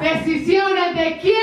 decisiones de quién.